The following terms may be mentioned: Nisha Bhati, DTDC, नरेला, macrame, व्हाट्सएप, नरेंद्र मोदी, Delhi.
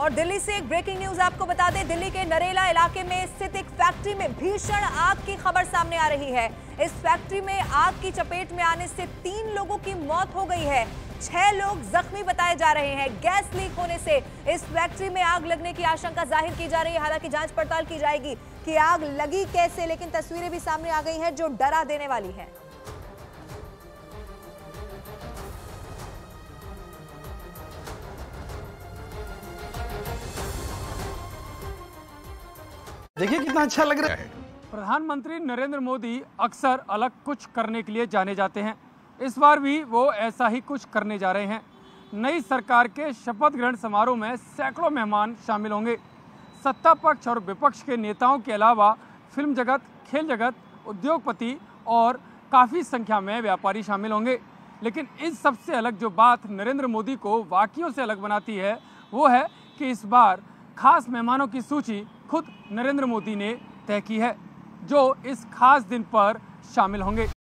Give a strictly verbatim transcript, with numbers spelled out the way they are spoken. और दिल्ली से एक ब्रेकिंग न्यूज आपको बता दें, दिल्ली के नरेला इलाके में स्थित एक फैक्ट्री में भीषण आग की खबर सामने आ रही है। इस फैक्ट्री में आग की चपेट में आने से तीन लोगों की मौत हो गई है, छह लोग जख्मी बताए जा रहे हैं। गैस लीक होने से इस फैक्ट्री में आग लगने की आशंका जाहिर की जा रही है। हालांकि जांच पड़ताल की जाएगी कि आग लगी कैसे, लेकिन तस्वीरें भी सामने आ गई हैं जो डरा देने वाली हैं। देखिए कितना अच्छा लग रहा है। प्रधानमंत्री नरेंद्र मोदी अक्सर अलग कुछ करने के लिए जाने जाते हैं, इस बार भी वो ऐसा ही कुछ करने जा रहे हैं। नई सरकार के शपथ ग्रहण समारोह में सैकड़ों मेहमान शामिल होंगे। सत्ता पक्ष और विपक्ष के नेताओं के अलावा फिल्म जगत, खेल जगत, उद्योगपति और काफ़ी संख्या में व्यापारी शामिल होंगे। लेकिन इस सबसे अलग जो बात नरेंद्र मोदी को बाकियों से अलग बनाती है वो है कि इस बार खास मेहमानों की सूची खुद नरेंद्र मोदी ने तय की है जो इस खास दिन पर शामिल होंगे।